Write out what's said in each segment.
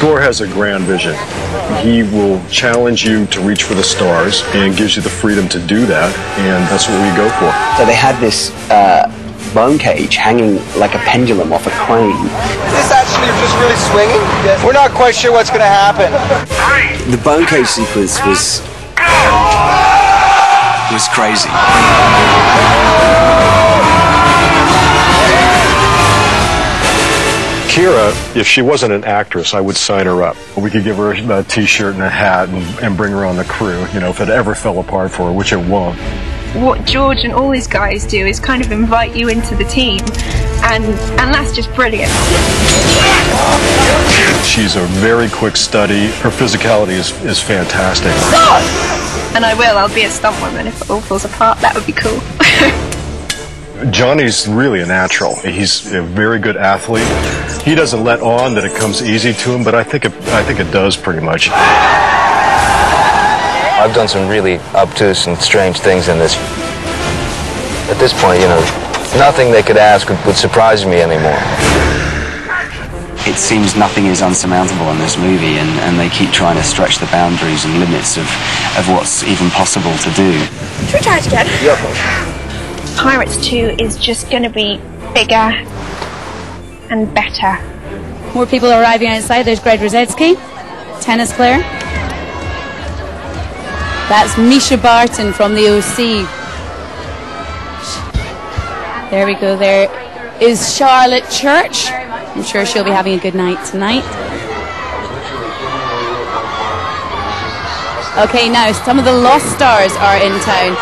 Gore has a grand vision. He will challenge you to reach for the stars and gives you the freedom to do that, and that's what we go for. So they had this bone cage hanging like a pendulum off a crane. Is this actually just really swinging? Yes. We're not quite sure what's going to happen. The bone cage sequence was crazy. Kira, if she wasn't an actress, I would sign her up. We could give her a T-shirt and a hat and bring her on the crew, you know, if it ever fell apart for her, which it won't. What George and all these guys do is kind of invite you into the team, and that's just brilliant. She's a very quick study. Her physicality is fantastic. Stop! And I will. I'll be a stunt woman if it all falls apart. That would be cool. Johnny's really a natural. He's a very good athlete. He doesn't let on that it comes easy to him, but I think it does pretty much. I've done some really obtuse and strange things in this. At this point, you know, nothing they could ask would surprise me anymore. It seems nothing is unsurmountable in this movie, and they keep trying to stretch the boundaries and limits of what's even possible to do. Should we try it again? Yep. Pirates 2 is just going to be bigger and better. More people are arriving outside. There's Greg Rosetsky, tennis player. That's Misha Barton from the OC. There we go, there is Charlotte Church. I'm sure she'll be having a good night tonight. Okay, now some of the lost stars are in town.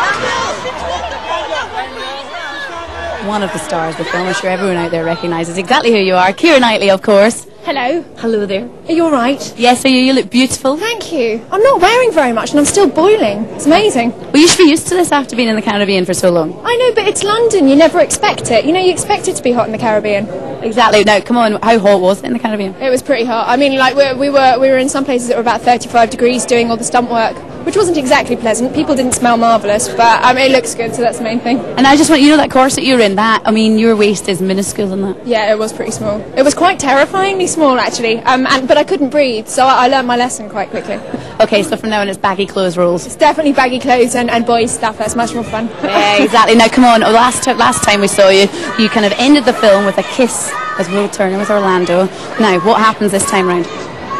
One of the stars of the film, I'm sure everyone out there recognises exactly who you are. Keira Knightley, of course. Hello. Hello there. Are you all right? Yes, are you? You look beautiful. Thank you. I'm not wearing very much and I'm still boiling. It's amazing. Well, you should be used to this after being in the Caribbean for so long. I know, but it's London. You never expect it. You know, you expect it to be hot in the Caribbean. Exactly. No, come on. How hot was it in the Caribbean? It was pretty hot. I mean, like, we were in some places that were about 35 degrees doing all the stunt work, which wasn't exactly pleasant. People didn't smell marvellous, but it looks good, so that's the main thing. And I just want you to know that corset you were in, that, I mean, your waist is minuscule in that. Yeah, it was pretty small. It was quite terrifyingly small, actually, but I couldn't breathe, so I learned my lesson quite quickly. Okay, so from now on it's baggy clothes rules. It's definitely baggy clothes and boys stuff, that's much more fun. Yeah, exactly. Now, come on, last time we saw you, you kind of ended the film with a kiss as Will Turner with Orlando. Now, what happens this time round?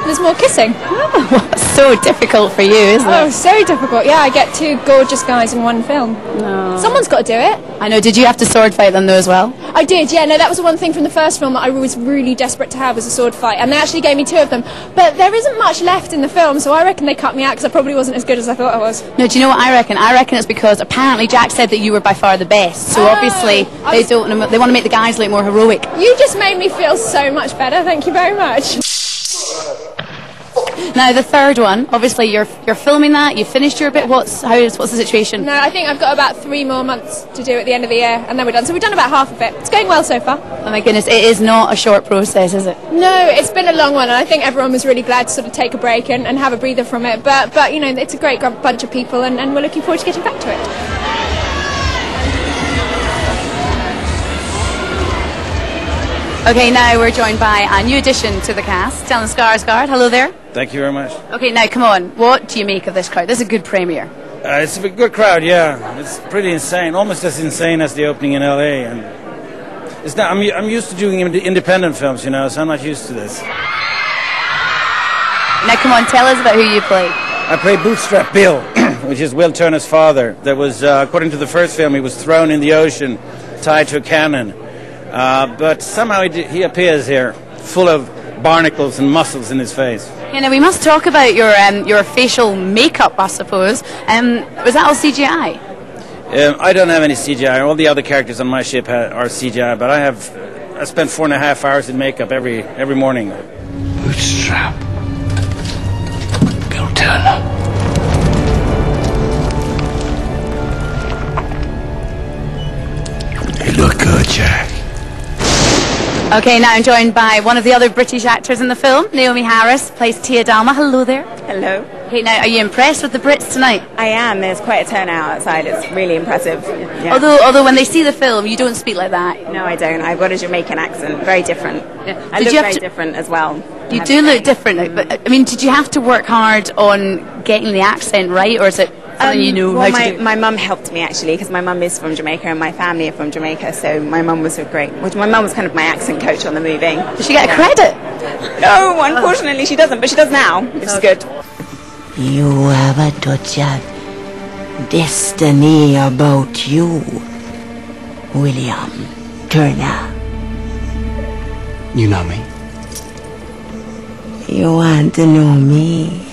There's more kissing. Oh, so difficult for you, isn't it? Oh, so difficult. Yeah, I get two gorgeous guys in one film. No. Someone's got to do it. I know. Did you have to sword fight them, though, as well? I did, yeah. No, that was the one thing from the first film that I was really desperate to have, was a sword fight. And they actually gave me two of them. But there isn't much left in the film, so I reckon they cut me out because I probably wasn't as good as I thought I was. No, do you know what I reckon? I reckon it's because apparently Jack said that you were by far the best. So obviously they want to make the guys look more heroic. You just made me feel so much better. Thank you very much. Now the third one, obviously you're filming that, you've finished your bit, what's the situation? No, I think I've got about 3 more months to do at the end of the year and then we're done. So we've done about half of it. It's going well so far. Oh my goodness, it is not a short process, is it? No, it's been a long one and I think everyone was really glad to sort of take a break and have a breather from it. But you know, it's a great bunch of people and we're looking forward to getting back to it. Okay, now we're joined by a new addition to the cast, Stellan Skarsgård. Hello there. Thank you very much. Okay, now come on. What do you make of this crowd? This is a good premiere. It's a good crowd, yeah. It's pretty insane, almost as insane as the opening in LA. And it's not, I'm used to doing independent films, you know, so I'm not used to this. Now come on, tell us about who you play. I play Bootstrap Bill, which is Will Turner's father. That was, according to the first film, he was thrown in the ocean, tied to a cannon. But somehow he appears here, full of barnacles and muscles in his face. You know, we must talk about your facial makeup, I suppose. Was that all CGI? I don't have any CGI. All the other characters on my ship are CGI, but I spent 4.5 hours in makeup every morning. Bootstrap. Bill Turner. You look good, Jack. Okay, now I'm joined by one of the other British actors in the film, Naomi Harris, plays Tia Dalma. Hello there. Hello. Okay, now, are you impressed with the Brits tonight? I am. There's quite a turnout outside. It's really impressive. Yeah. Although when they see the film, you don't speak like that. No, I don't. I've got a Jamaican accent. Very different. Yeah. I look very different as well. You do look different. I mean, did you have to work hard on getting the accent right, or is it something you know how to do? My mum helped me, actually, because my mum is from Jamaica and my family are from Jamaica, so my mum was great. My mum was kind of my accent coach on the movie. Does she get a credit? No, unfortunately she doesn't, but she does now, which is good. You have a touch of destiny about you, William Turner. You know me? You want to know me?